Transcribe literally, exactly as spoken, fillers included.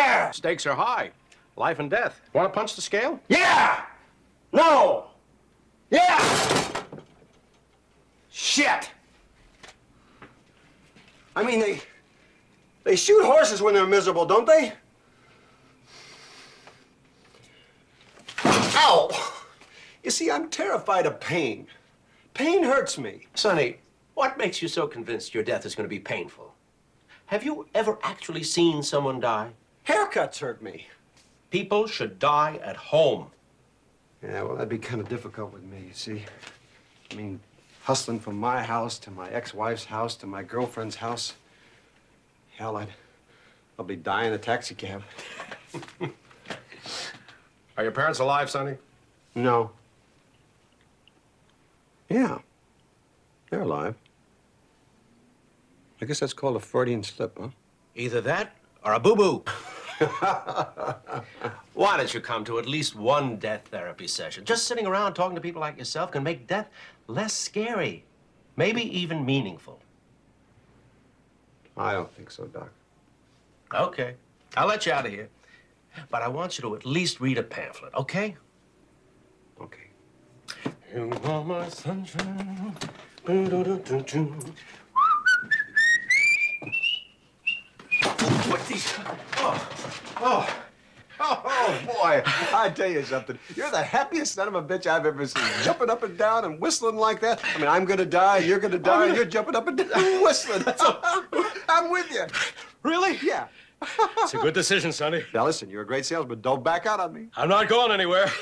there! Stakes are high. Life and death. Want to punch the scale? Yeah! No! Yeah! Shit! I mean, they... They shoot horses when they're miserable, don't they? Ow! You see, I'm terrified of pain. Pain hurts me. Sonny, what makes you so convinced your death is going to be painful? Have you ever actually seen someone die? Haircuts hurt me. People should die at home. Yeah, well, that'd be kind of difficult with me, you see. I mean, hustling from my house to my ex-wife's house to my girlfriend's house. Hell, I'd probably die in a taxi cab. Are your parents alive, Sonny? No. Yeah, they're alive. I guess that's called a Freudian slip, huh? Either that or a boo-boo. Why don't you come to at least one death therapy session? Just sitting around talking to people like yourself can make death less scary, maybe even meaningful. I don't think so, Doc. Okay, I'll let you out of here. But I want you to at least read a pamphlet, okay? Okay. You are my sunshine. What these? Oh, oh, oh, oh, boy! I tell you something. You're the happiest son of a bitch I've ever seen. Jumping up and down and whistling like that. I mean, I'm gonna die. You're gonna die. Gonna... You're jumping up and down and whistling. I'm with you. Really? Yeah. It's a good decision, Sonny. Now listen, you're a great salesman. Don't back out on me. I'm not going anywhere.